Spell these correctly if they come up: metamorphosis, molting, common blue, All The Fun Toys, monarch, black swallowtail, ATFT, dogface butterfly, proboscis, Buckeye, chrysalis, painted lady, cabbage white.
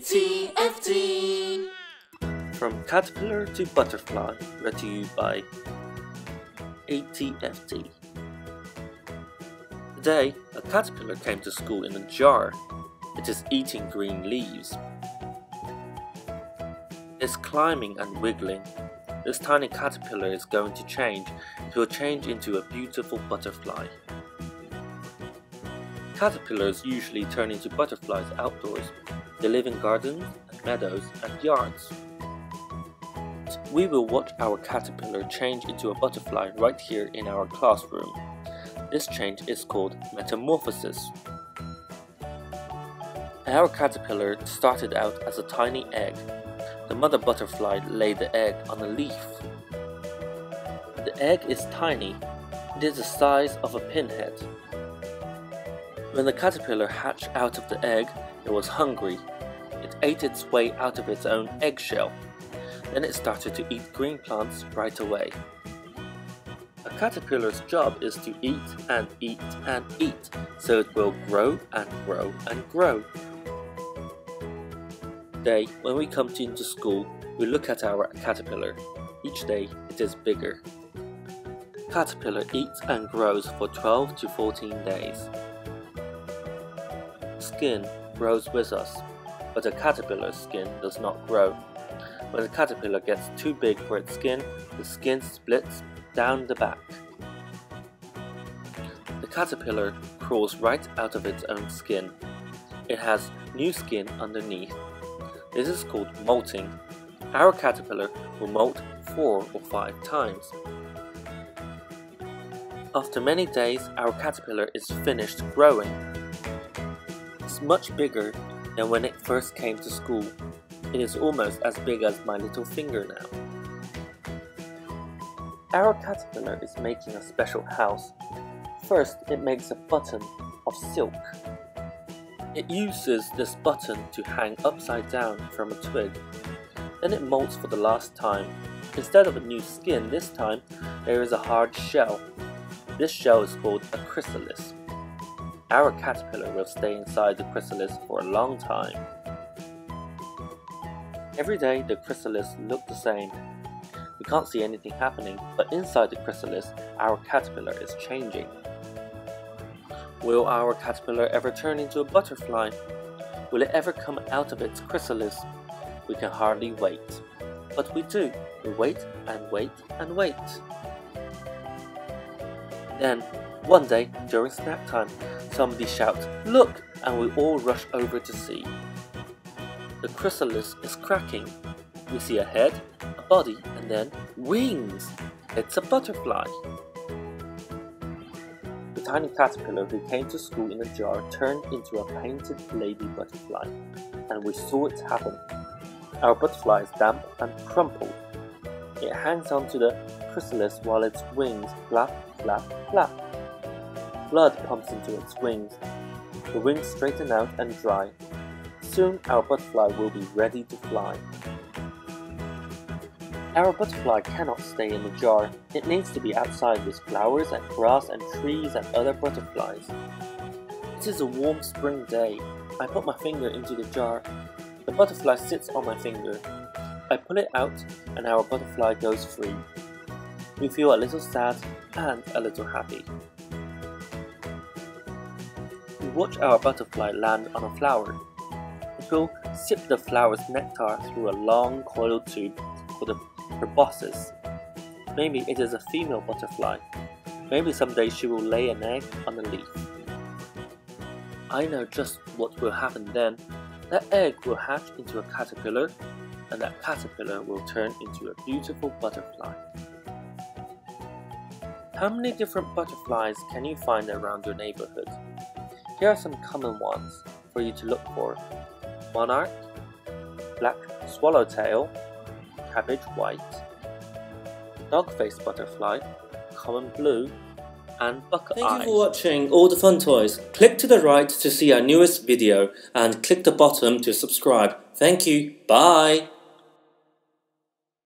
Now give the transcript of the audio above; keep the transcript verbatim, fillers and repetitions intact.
A T F T! From caterpillar to butterfly, read to you by A T F T. Today, a caterpillar came to school in a jar. It is eating green leaves. It's climbing and wiggling. This tiny caterpillar is going to change. It will change into a beautiful butterfly. Caterpillars usually turn into butterflies outdoors. They live in gardens, and meadows, and yards. We will watch our caterpillar change into a butterfly right here in our classroom. This change is called metamorphosis. Our caterpillar started out as a tiny egg. The mother butterfly laid the egg on a leaf. The egg is tiny. It is the size of a pinhead. When the caterpillar hatched out of the egg, it was hungry. It ate its way out of its own eggshell. Then it started to eat green plants right away. A caterpillar's job is to eat and eat and eat, so it will grow and grow and grow. Today, when we come into school, we look at our caterpillar. Each day, it is bigger. Caterpillar eats and grows for twelve to fourteen days. Skin grows with us, but a caterpillar's skin does not grow. When the caterpillar gets too big for its skin, the skin splits down the back. The caterpillar crawls right out of its own skin. It has new skin underneath. This is called molting. Our caterpillar will molt four or five times. After many days, our caterpillar is finished growing. It's much bigger than when it first came to school. It is almost as big as my little finger now. Our caterpillar is making a special house. First, it makes a button of silk. It uses this button to hang upside down from a twig. Then it molts for the last time. Instead of a new skin this time, there is a hard shell. This shell is called a chrysalis. Our caterpillar will stay inside the chrysalis for a long time. Every day the chrysalis look the same. We can't see anything happening, but inside the chrysalis, our caterpillar is changing. Will our caterpillar ever turn into a butterfly? Will it ever come out of its chrysalis? We can hardly wait. But we do. We wait and wait and wait. Then, one day, during snack time, somebody shouts, "Look!" and we all rush over to see. The chrysalis is cracking. We see a head, a body, and then wings! It's a butterfly! The tiny caterpillar who came to school in a jar turned into a painted lady butterfly, and we saw it happen. Our butterfly is damp and crumpled. It hangs onto the chrysalis while its wings flap, flap, flap. Blood pumps into its wings. The wings straighten out and dry. Soon our butterfly will be ready to fly. Our butterfly cannot stay in the jar. It needs to be outside with flowers and grass and trees and other butterflies. It is a warm spring day. I put my finger into the jar. The butterfly sits on my finger. I pull it out and our butterfly goes free. We feel a little sad and a little happy. We watch our butterfly land on a flower. It will sip the flower's nectar through a long coiled tube called a proboscis. Maybe it is a female butterfly. Maybe someday she will lay an egg on a leaf. I know just what will happen then. That egg will hatch into a caterpillar, and that caterpillar will turn into a beautiful butterfly. How many different butterflies can you find around your neighborhood? Here are some common ones for you to look for. Monarch, black swallowtail, cabbage white, dogface butterfly, common blue, and Buckeye. Thank you for watching all the fun toys. Click to the right to see our newest video and click the bottom to subscribe. Thank you. Bye.